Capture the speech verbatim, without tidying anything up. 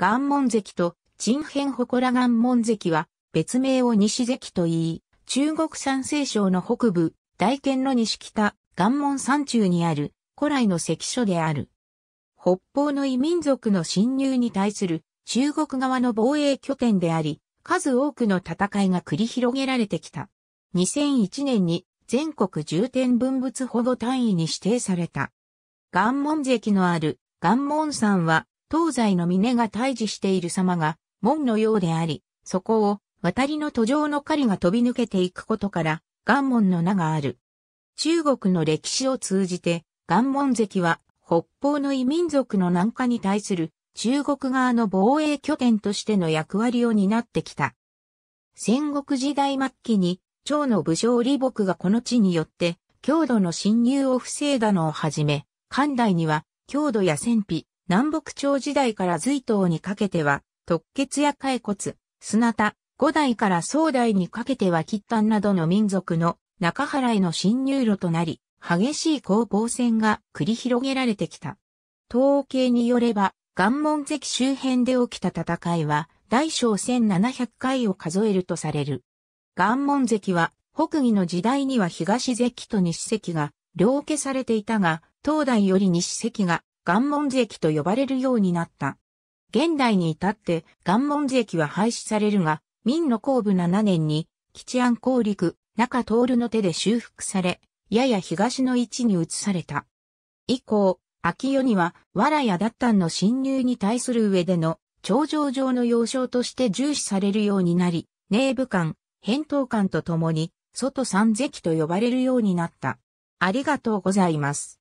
岩門関と陳編祠岩門関は別名を西関と言い、中国山西省の北部、大県の西北、岩門山中にある古来の関所である。北方の異民族の侵入に対する中国側の防衛拠点であり、数多くの戦いが繰り広げられてきた。にせんいちねんに全国重点文物保護単位に指定された。岩門関のある岩門山は東西の峰が対峙している様が門のようであり、そこを渡りの途上の狩りが飛び抜けていくことから岩門の名がある。中国の歴史を通じて岩門関は北方の異民族の南下に対する中国側の防衛拠点としての役割を担ってきた。戦国時代末期に趙の武将李牧がこの地によって匈奴の侵入を防いだのをはじめ、漢代には匈奴や鮮卑、南北朝時代から隋唐にかけては突厥や骸骨、砂田、五代から宋代にかけては契丹などの民族の中原への侵入路となり、激しい攻防戦が繰り広げられてきた。統計によれば、岩門関周辺で起きた戦いは、大小せんななひゃくかいを数えるとされる。岩門関は、北魏の時代には東関と西関が両家されていたが、当代より西関が岩門関と呼ばれるようになった。現代に至って岩門関は廃止されるが、明の洪武ななねんに吉安光陸、中徹の手で修復され、やや東の位置に移された。以降、秋代には、藁や脱炭の侵入に対する上での、長城上の要衝として重視されるようになり、寧武館、扁桃館とともに、外三関と呼ばれるようになった。ありがとうございます。